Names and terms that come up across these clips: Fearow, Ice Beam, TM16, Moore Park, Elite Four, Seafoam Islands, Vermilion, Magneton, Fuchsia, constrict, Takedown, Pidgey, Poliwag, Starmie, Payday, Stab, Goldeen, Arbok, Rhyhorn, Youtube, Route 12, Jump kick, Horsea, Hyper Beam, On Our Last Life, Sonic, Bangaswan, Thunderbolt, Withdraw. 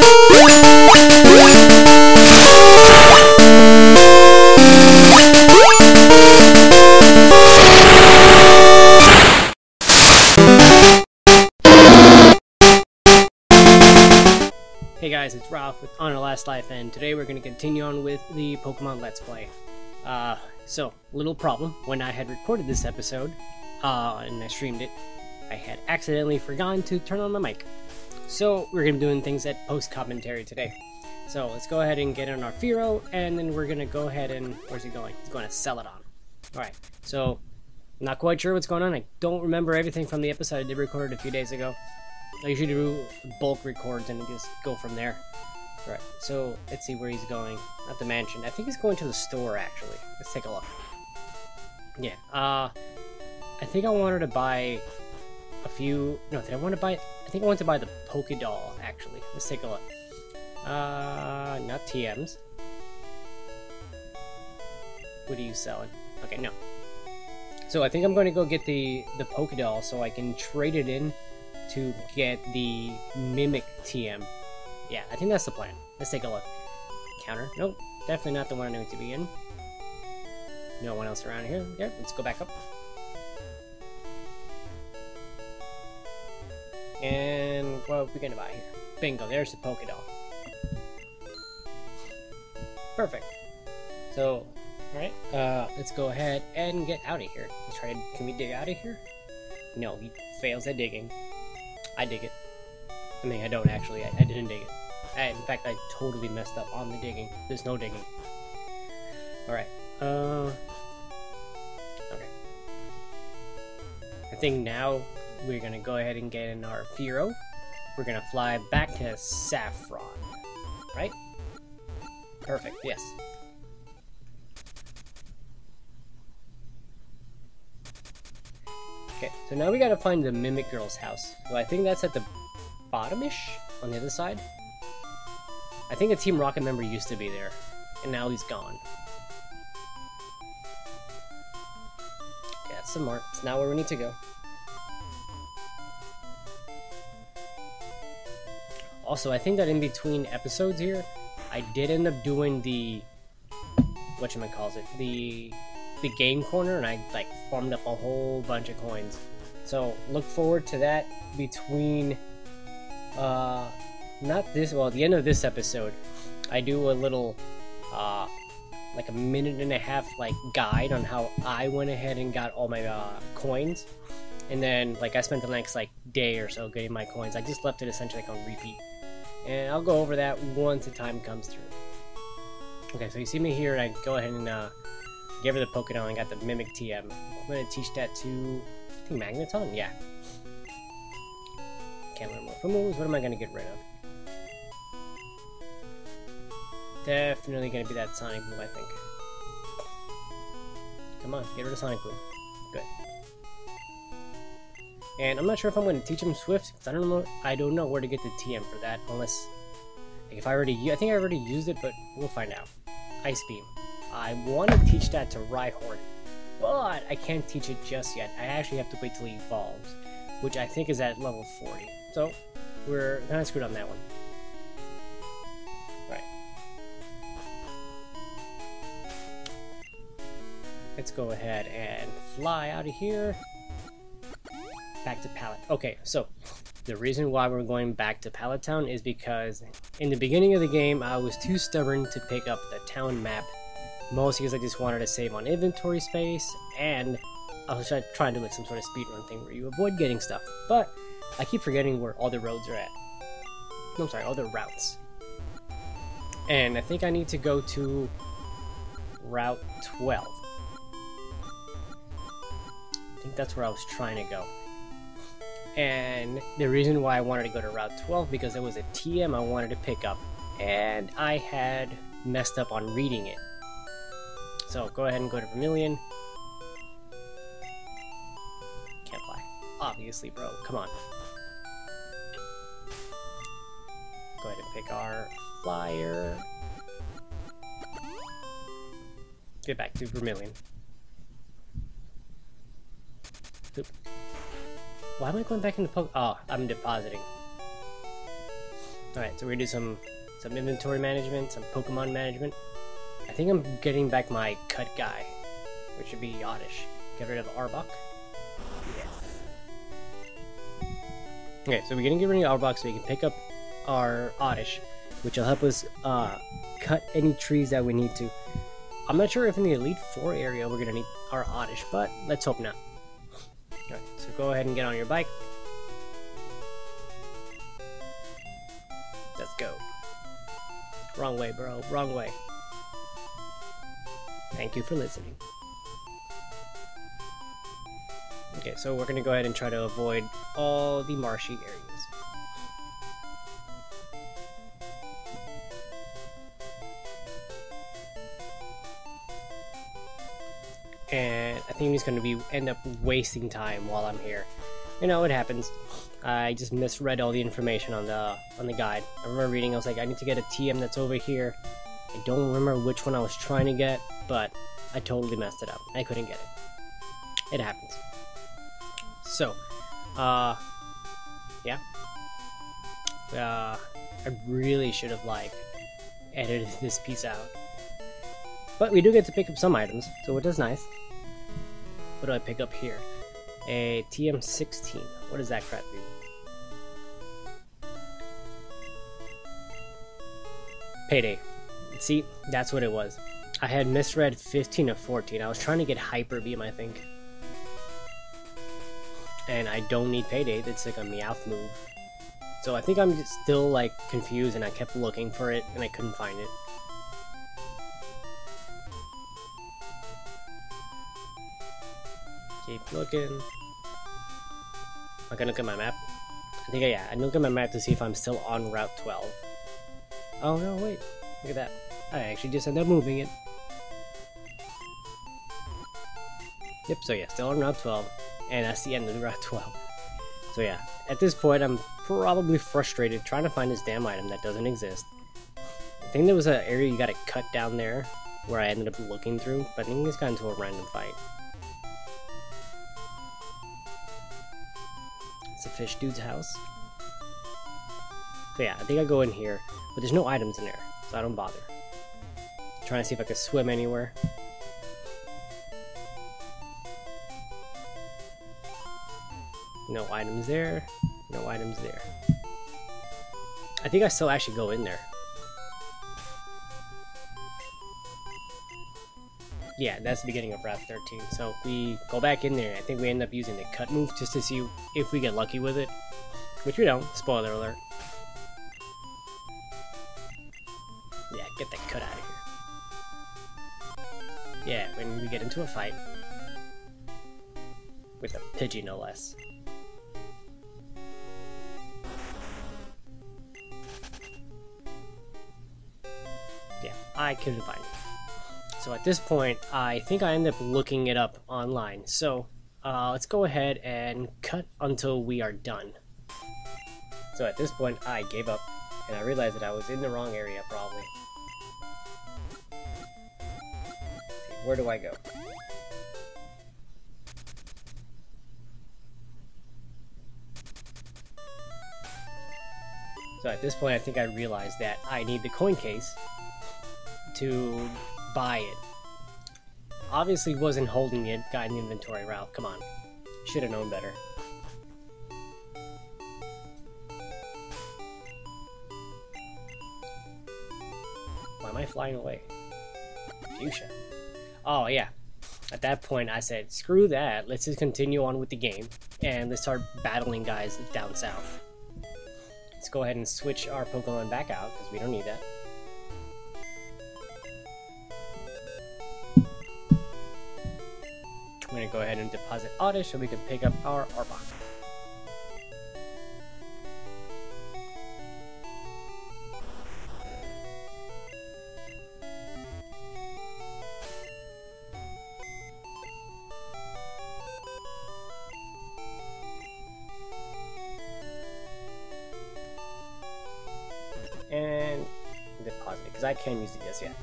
Hey guys, it's Ralph with On Our Last Life, and today we're going to continue on with the Pokemon Let's Play. So, little problem. When I had recorded this episode, and I streamed it, I had accidentally forgotten to turn on the mic. So, we're going to be doing things at post-commentary today. So, let's go ahead and get in our Fearow, and then we're going to go ahead and... Where's he going? He's going to Celadon. Alright, so, not quite sure what's going on. I don't remember everything from the episode I did record a few days ago. I usually do bulk records and just go from there. Alright, so let's see where he's going. Not the mansion. I think he's going to the store, actually. Let's take a look. Yeah, I think I wanted to buy a few... No, did I want to buy... I think I wanted to buy the PokéDoll, actually. Let's take a look. Not TMs. What are you selling? Okay, no. So I think I'm going to go get the PokéDoll so I can trade it in to get the Mimic TM. Yeah, I think that's the plan. Let's take a look. Counter. Nope. Definitely not the one I need to be in. No one else around here. Yeah, let's go back up. And what are we going to buy here? Bingo. There's the PokéDoll. Perfect. So, alright. Let's go ahead and get out of here. Let's try to... Can we dig out of here? No, he fails at digging. I dig it. I mean, I don't actually. I didn't dig it. In fact, I totally messed up on the digging. There's no digging. Alright. Okay. I think now we're going to go ahead and get in our Fearow. We're going to fly back to Saffron. Right? Perfect. Yes. Okay, so now we gotta find the Mimic Girl's house. So I think that's at the bottom-ish? On the other side? I think a Team Rocket member used to be there, and now he's gone. Yeah, that's smart. It's not where we need to go. Also, I think that in between episodes here, I did end up doing the... whatchamacallit, the game corner, and I like farmed up a whole bunch of coins, so look forward to that between not this, well, at the end of this episode I do a little like a minute and a half like guide on how I went ahead and got all my coins, and then like I spent the next like day or so getting my coins. I just left it essentially like on repeat, and I'll go over that once the time comes through. Okay, so you see me here, and I go ahead and gave her the PokéDoll and got the Mimic TM. I'm going to teach that to... I think Magneton? Yeah. Can't learn more from moves. What am I going to get rid of? Definitely going to be that Sonic move, I think. Come on, get rid of Sonic move. Good. And I'm not sure if I'm going to teach him Swift, because I don't know where to get the TM for that, unless... Like if I already... I think I already used it, but we'll find out. Ice Beam. I want to teach that to Rhyhorn, but I can't teach it just yet. I actually have to wait till he evolves, which I think is at level 40. So, we're kind of screwed on that one. Alright. Let's go ahead and fly out of here. Back to Pallet. Okay, so, the reason why we're going back to Pallet Town is because in the beginning of the game, I was too stubborn to pick up the town map. Mostly because I just wanted to save on inventory space, and I was trying to do like some sort of speedrun thing where you avoid getting stuff, but I keep forgetting where all the roads are at. No, I'm sorry, all the routes. And I think I need to go to Route 12. I think that's where I was trying to go. And the reason why I wanted to go to Route 12 because there was a TM I wanted to pick up, and I had messed up on reading it. So, go ahead and go to Vermilion. Can't fly. Obviously, bro. Come on. Go ahead and pick our flyer. Get back to Vermilion. Oop. Why am I going back into Poke? Oh, I'm depositing. Alright, so we're gonna do some inventory management, some Pokemon management. I think I'm getting back my cut guy, which should be Oddish. Get rid of Arbok. Yes. Okay, so we're gonna get rid of Arbok so we can pick up our Oddish, which will help us cut any trees that we need to. I'm not sure if in the Elite Four area we're going to need our Oddish, but let's hope not. Alright, so go ahead and get on your bike. Let's go. Wrong way, bro. Wrong way. Thank you for listening. Okay, so we're going to go ahead and try to avoid all the marshy areas. And I think I'm just going to end up wasting time while I'm here. You know, it happens. I just misread all the information on the guide. I remember reading, I was like, I need to get a TM that's over here. I don't remember which one I was trying to get, but I totally messed it up. I couldn't get it. It happens. So, yeah. I really should have, like, edited this piece out. But we do get to pick up some items, so it is nice. What do I pick up here? A TM16. What does that crap do? Payday. See, that's what it was. I had misread 15 or 14. I was trying to get Hyper Beam, I think. And I don't need Payday. That's like a Meowth move. So I think I'm just still like confused, and I kept looking for it and I couldn't find it. Keep looking. I can look at my map. I think, yeah, I look at my map to see if I'm still on Route 12. Oh no, wait. Look at that. I actually just ended up moving it. Yep, so yeah, still on Route 12. And that's the end of Route 12. So yeah, at this point, I'm probably frustrated trying to find this damn item that doesn't exist. I think there was an area you gotta cut down there where I ended up looking through, but I think it's gotten into a random fight. It's a fish dude's house. So yeah, I think I go in here, but there's no items in there, so I don't bother. I'm trying to see if I can swim anywhere. No items there. No items there. I think I still actually go in there. Yeah, that's the beginning of Route 13, so we go back in there. I think we end up using the cut move just to see if we get lucky with it, which we don't. Spoiler alert. Yeah, get that cut out of here. Yeah, when we get into a fight. With a Pidgey, no less. Yeah, I couldn't find it. So at this point, I think I end up looking it up online. So let's go ahead and cut until we are done. So at this point, I gave up, and I realized that I was in the wrong area, probably. Okay, where do I go? So at this point, I think I realized that I need the coin case to buy it. Obviously wasn't holding it, got an inventory route. Come on. Should have known better. Why am I flying away? Fuchsia. Oh yeah. At that point I said, screw that, let's just continue on with the game and let's start battling guys down south. Let's go ahead and switch our Pokemon back out because we don't need that. We're gonna go ahead and deposit Oddish so we can pick up our Arbok. And deposit it, because I can use it just yet.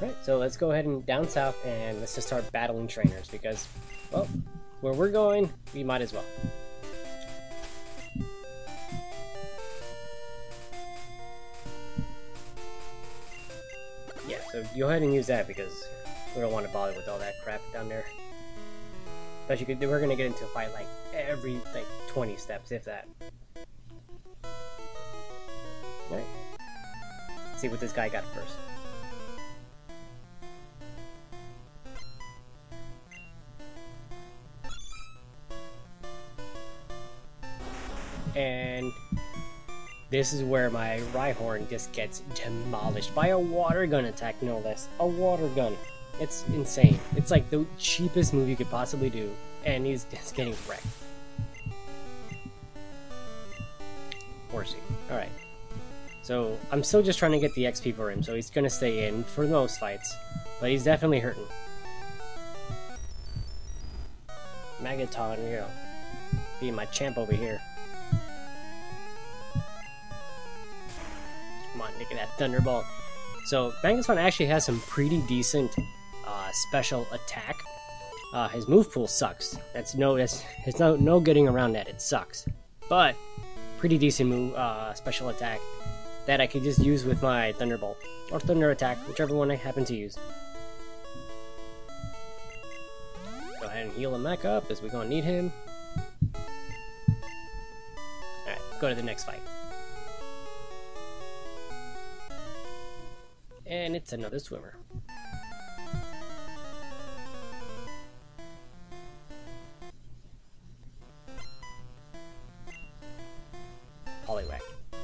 Alright, so let's go ahead and down south and let's just start battling trainers because, well, where we're going, we might as well. Yeah, so go ahead and use that because we don't want to bother with all that crap down there. But we're going to get into a fight like every, 20 steps, if that. Alright. See what this guy got first. And this is where my Rhyhorn just gets demolished by a water gun attack, no less. A water gun. It's insane. It's like the cheapest move you could possibly do, and he's just getting wrecked. Horsea. Alright. So I'm still just trying to get the XP for him, so he's gonna stay in for most fights, but he's definitely hurting. Magneton, you know, being my champ over here. Come on, look at that Thunderbolt. So Bangaswan actually has some pretty decent special attack. His move pool sucks. That's no getting around that. It sucks, but pretty decent move special attack. That I could just use with my Thunderbolt, or Thunder Attack, whichever one I happen to use. Go ahead and heal him back up, as we're gonna need him. Alright, go to the next fight. And it's another swimmer. Poliwag.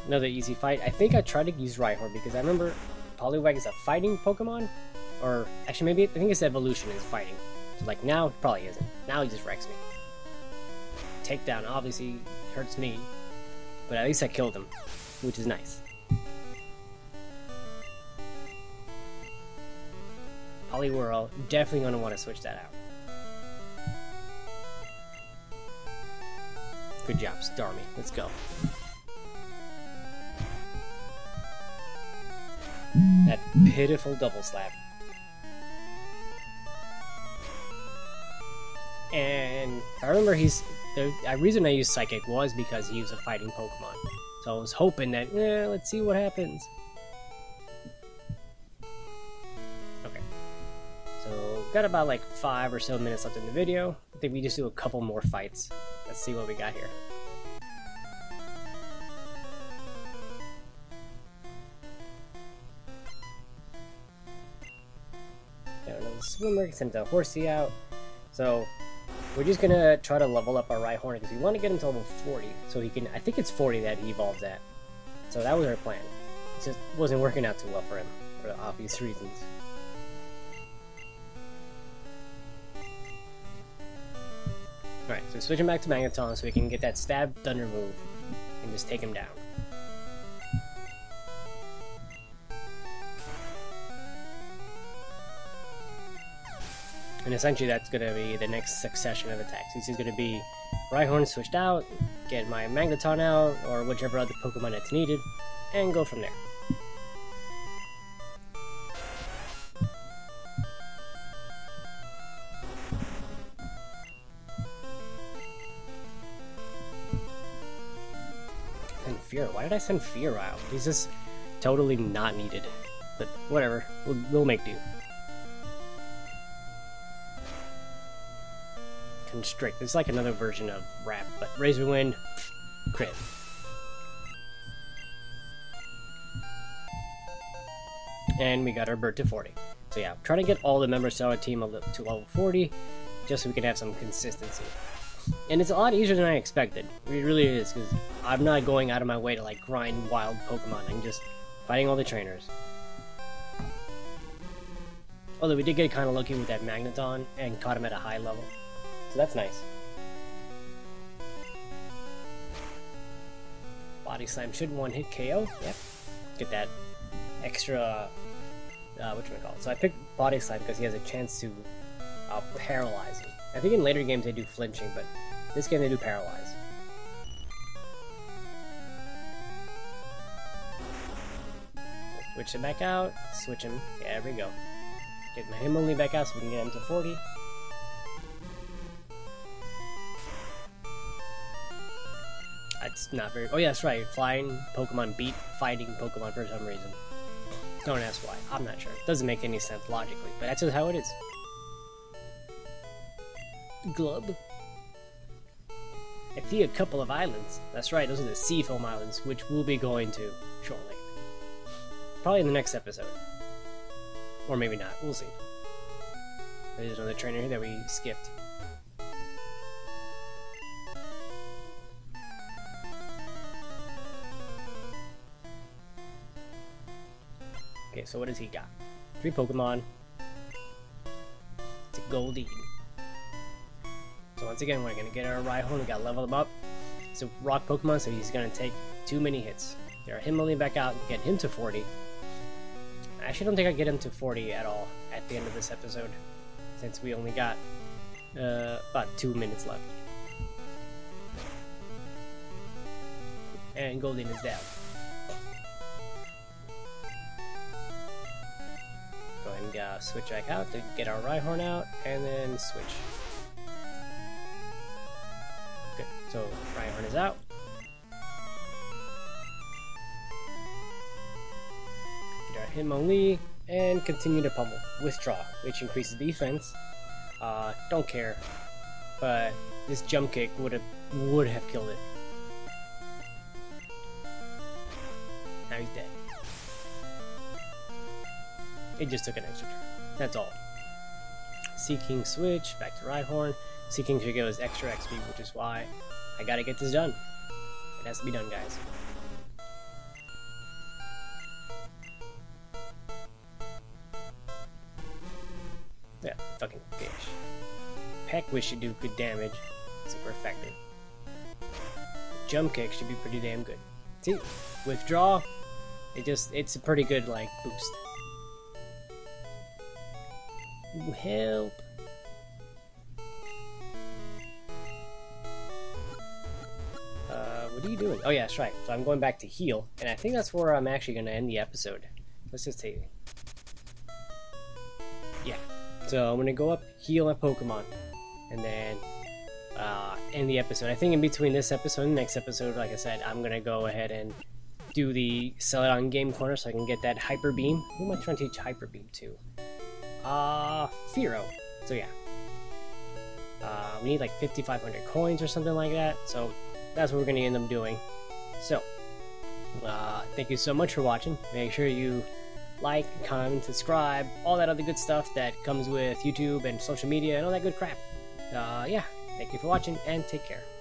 Another easy fight. I think I tried to use Rhyhorn because I remember Poliwag is a fighting Pokemon, or actually maybe I think its evolution is fighting. So like now, it probably isn't. Now he just wrecks me. Takedown obviously hurts me, but at least I killed him, which is nice. Poliwhirl, definitely gonna want to switch that out. Good job, Starmie. Let's go. That pitiful double slap. And I remember the reason I used Psychic was because he was a fighting Pokemon. So I was hoping that, let's see what happens. Okay. So got about 5 or so minutes left in the video. I think we just do a couple more fights. Let's see what we got here. Swimmer, send the Horsea out. So we're just gonna try to level up our Rhyhorn because we want to get him to level 40, so he can. I think it's 40 that he evolves at. So that was our plan. It just wasn't working out too well for him for obvious reasons. All right, so switching back to Magneton so we can get that stab thunder move and just take him down. And essentially that's going to be the next succession of attacks. This is going to be Rhyhorn switched out, get my Magneton out, or whichever other Pokemon that's needed, and go from there. And Fearow. Why did I send Fearow out? He's just totally not needed. But whatever, we'll make do. Constrict. It's like another version of Wrap, but Razor Wind, crit. And we got our bird to 40. So yeah, I'm trying to get all the members of our team up to level 40, just so we can have some consistency. And it's a lot easier than I expected. It really is, because I'm not going out of my way to grind wild Pokemon. I'm just fighting all the trainers. Although we did get kind of lucky with that Magneton and caught him at a high level. So that's nice. Body Slam should one-hit KO. Yep. Get that extra... whatchamacallit. So I picked Body Slam because he has a chance to paralyze him. I think in later games they do flinching, but this game they do paralyze. Switch him back out. Switch him. Yeah, there we go. Get my Himoli back out so we can get him to 40. That's not very... Oh yeah, that's right. Flying Pokemon beat fighting Pokemon for some reason. Don't ask why. I'm not sure. It doesn't make any sense logically, but that's just how it is. Glub. I see a couple of islands. That's right, those are the Seafoam Islands, which we'll be going to shortly. Probably in the next episode. Or maybe not. We'll see. There's another trainer here that we skipped. Okay, so what does he got? 3 Pokemon. It's a Goldeen. So once again, we're going to get our Rhyhorn. We got to level him up. It's a rock Pokemon, so he's going to take too many hits. Get our Himoli back out and get him to 40. I actually don't think I get him to 40 at all at the end of this episode, since we only got about 2 minutes left. And Goldeen is down. Go ahead and switch back out to get our Rhyhorn out, and then switch. Good. So Rhyhorn is out. Get our Himoli and continue to pummel. Withdraw, which increases defense. Don't care. But this jump kick would have killed it. Now he's dead. It just took an extra turn. That's all. Seaking switch, back to Rhyhorn. Seeking to go is extra XP, which is why I gotta get this done. It has to be done, guys. Yeah, fucking fish. Peckwish should do good damage. Super effective. Jump kick should be pretty damn good. See? Withdraw. It's a pretty good, like, boost. Ooh, help. What are you doing? Oh yeah, that's right. So I'm going back to heal, and I think that's where I'm actually going to end the episode. Let's just take it. Yeah. So I'm going to go up, heal my Pokemon, and then end the episode. I think in between this episode and the next episode, like I said, I'm going to go ahead and do the Celadon Game Corner so I can get that Hyper Beam. Who am I trying to teach Hyper Beam to? Fearow. So yeah. We need like 5,500 coins or something like that, so that's what we're going to end up doing. So, thank you so much for watching. Make sure you like, comment, subscribe, all that other good stuff that comes with YouTube and social media and all that good crap. Yeah, thank you for watching and take care.